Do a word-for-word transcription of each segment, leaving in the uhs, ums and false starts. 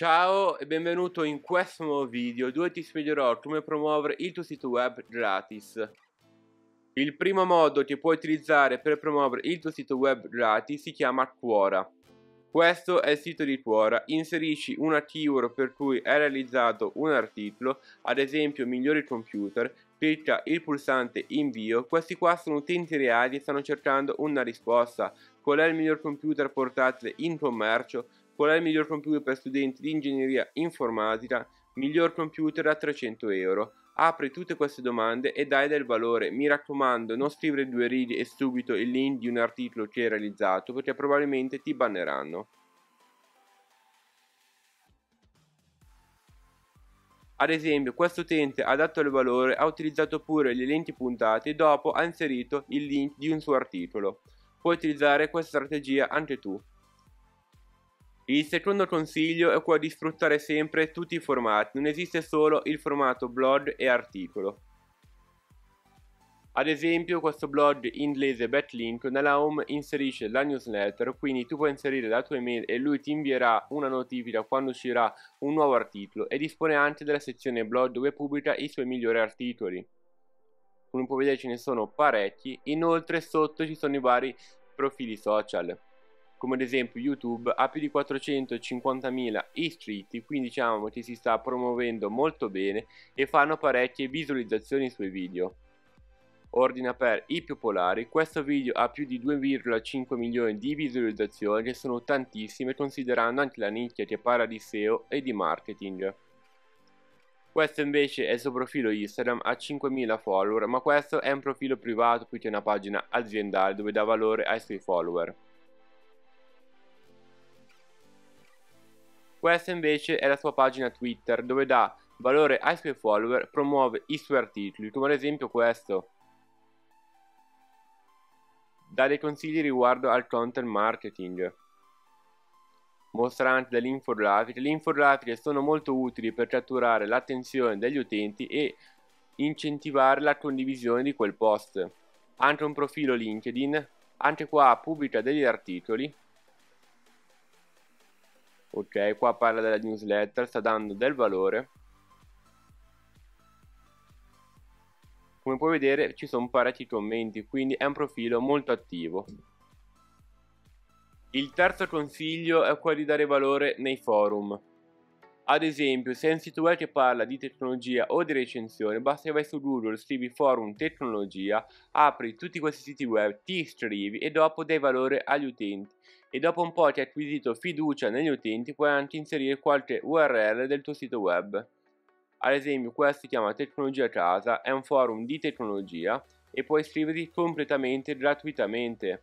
Ciao e benvenuto in questo nuovo video dove ti spiegherò come promuovere il tuo sito web gratis. Il primo modo che puoi utilizzare per promuovere il tuo sito web gratis si chiama Quora. Questo è il sito di Quora. Inserisci una keyword per cui è realizzato un articolo, ad esempio migliori computer, clicca il pulsante invio. Questi qua sono utenti reali e stanno cercando una risposta. Qual è il miglior computer portatile in commercio? Qual è il miglior computer per studenti di ingegneria informatica? Miglior computer a trecento euro. Apri tutte queste domande e dai del valore. Mi raccomando, non scrivere due righe e subito il link di un articolo che hai realizzato, perché probabilmente ti banneranno. Ad esempio, questo utente ha dato il valore, ha utilizzato pure gli lenti puntati e dopo ha inserito il link di un suo articolo. Puoi utilizzare questa strategia anche tu. Il secondo consiglio è quello di sfruttare sempre tutti i formati, non esiste solo il formato blog e articolo. Ad esempio questo blog inglese Backlink nella home inserisce la newsletter, quindi tu puoi inserire la tua email e lui ti invierà una notifica quando uscirà un nuovo articolo e dispone anche della sezione blog dove pubblica i suoi migliori articoli. Come puoi vedere ce ne sono parecchi, inoltre sotto ci sono i vari profili social. Come ad esempio YouTube ha più di quattrocentocinquantamila iscritti, quindi diciamo che si sta promuovendo molto bene e fanno parecchie visualizzazioni sui video. Ordina per i più popolari, questo video ha più di due virgola cinque milioni di visualizzazioni che sono tantissime considerando anche la nicchia che parla di S E O e di marketing. Questo invece è il suo profilo Instagram, ha cinquemila follower, ma questo è un profilo privato più che una pagina aziendale dove dà valore ai suoi follower. Questa invece è la sua pagina Twitter dove dà valore ai suoi follower, promuove i suoi articoli, come ad esempio questo. Dà dei consigli riguardo al content marketing. Mostra anche delle infografiche. Le infografiche sono molto utili per catturare l'attenzione degli utenti e incentivare la condivisione di quel post. Anche un profilo LinkedIn, anche qua pubblica degli articoli. Ok, qua parla della newsletter, sta dando del valore. Come puoi vedere ci sono parecchi commenti, quindi è un profilo molto attivo. Il terzo consiglio è quello di dare valore nei forum. Ad esempio, se è un sito web che parla di tecnologia o di recensione, basta che vai su Google, scrivi forum tecnologia, apri tutti questi siti web, ti iscrivi e dopo dai valore agli utenti. E dopo un po' che hai acquisito fiducia negli utenti, puoi anche inserire qualche U R L del tuo sito web. Ad esempio, questo si chiama Tecnologia Casa, è un forum di tecnologia e puoi iscriverti completamente gratuitamente.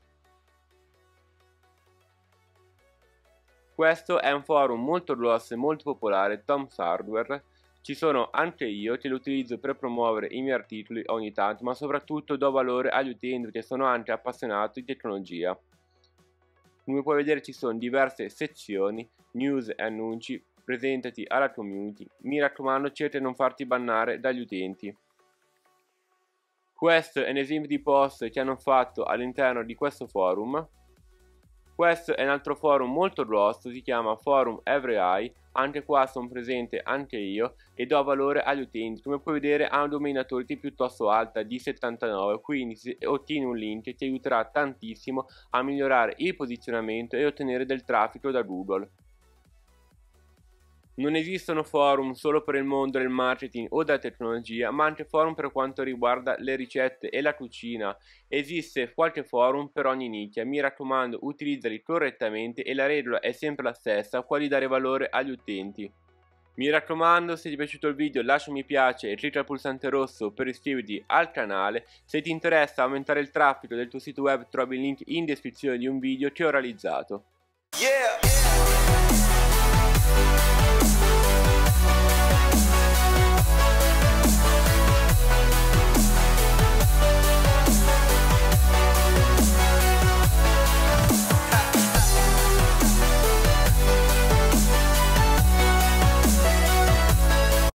Questo è un forum molto grosso e molto popolare, Tom's Hardware. Ci sono anche io che lo utilizzo per promuovere i miei articoli ogni tanto, ma soprattutto do valore agli utenti che sono anche appassionati di tecnologia. Come puoi vedere ci sono diverse sezioni, news e annunci, presentati alla community, mi raccomando cerca di non farti bannare dagli utenti. Questo è un esempio di post che hanno fatto all'interno di questo forum. Questo è un altro forum molto grosso, si chiama Forum Every Eye, anche qua sono presente anche io e do valore agli utenti. Come puoi vedere ha una dominautority piuttosto alta di settantanove, quindi se ottieni un link ti aiuterà tantissimo a migliorare il posizionamento e ottenere del traffico da Google. Non esistono forum solo per il mondo del marketing o della tecnologia, ma anche forum per quanto riguarda le ricette e la cucina. Esiste qualche forum per ogni nicchia, mi raccomando utilizzali correttamente e la regola è sempre la stessa, quella di dare valore agli utenti. Mi raccomando, se ti è piaciuto il video lascia un mi piace e clicca il pulsante rosso per iscriverti al canale. Se ti interessa aumentare il traffico del tuo sito web trovi il link in descrizione di un video che ho realizzato. Yeah!